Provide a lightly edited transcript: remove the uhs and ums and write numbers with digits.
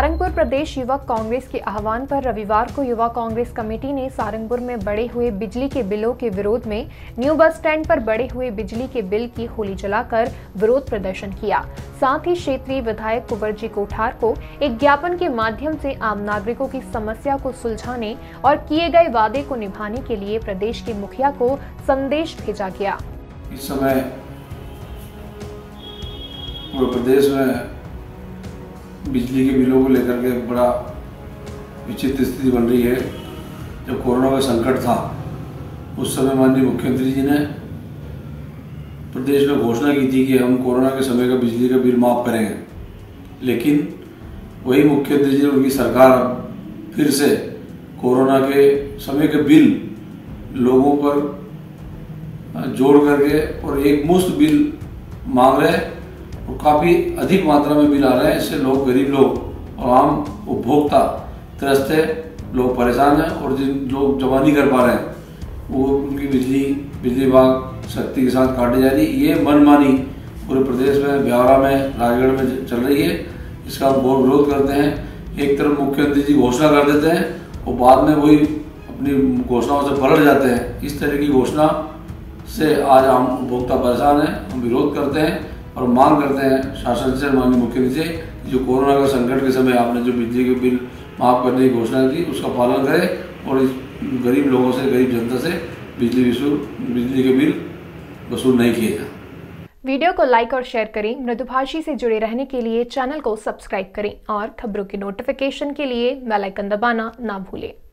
सारंगपुर प्रदेश युवा कांग्रेस के आह्वान पर रविवार को युवा कांग्रेस कमेटी ने सारंगपुर में बढ़े हुए बिजली के बिलों के विरोध में न्यू बस स्टैंड पर बढ़े हुए बिजली के बिल की होली जलाकर विरोध प्रदर्शन किया। साथ ही क्षेत्रीय विधायक कुंवर जी कोठार को एक ज्ञापन के माध्यम से आम नागरिकों की समस्या को सुलझाने और किए गए वादे को निभाने के लिए प्रदेश के मुखिया को संदेश भेजा गया। इस समय पूरे प्रदेश में बिजली के बिलों को लेकर के बड़ा विचित्र स्थिति बन रही है। जब कोरोना का संकट था उस समय माननीय मुख्यमंत्री जी ने प्रदेश में घोषणा की थी कि हम कोरोना के समय का बिजली का बिल माफ़ करेंगे, लेकिन वही मुख्यमंत्री जी और उनकी सरकार फिर से कोरोना के समय के बिल लोगों पर जोड़ करके और एक मुश्त बिल मांग रहे हैं और काफ़ी अधिक मात्रा में बिल आ रहे हैं। इससे लोग, गरीब लोग और आम उपभोक्ता त्रस्त है, लोग परेशान हैं और जिन लोग जमा नहीं कर पा रहे हैं वो उनकी बिजली विभाग सख्ती के साथ काटे जा रही है। ये मनमानी पूरे प्रदेश में, ब्यावरा में, राजगढ़ में चल रही है। इसका हम बहुत विरोध करते हैं। एक तरफ मुख्यमंत्री जी घोषणा कर देते हैं और बाद में वही अपनी घोषणाओं से पलट जाते हैं। इस तरह की घोषणा से आज आम उपभोक्ता परेशान हैं। हम विरोध करते हैं और मांग करते हैं शासन से, माननीय मुख्यमंत्री से, जो कोरोना का संकट के समय आपने जो बिजली के बिल माफ़ करने की घोषणा की उसका पालन करें और इस गरीब लोगों से, गरीब जनता से बिजली के बिल वसूल नहीं किए जाए। वीडियो को लाइक और शेयर करें। मृदुभाषी से जुड़े रहने के लिए चैनल को सब्सक्राइब करें और खबरों की नोटिफिकेशन के लिए बेल आइकन दबाना ना भूलें।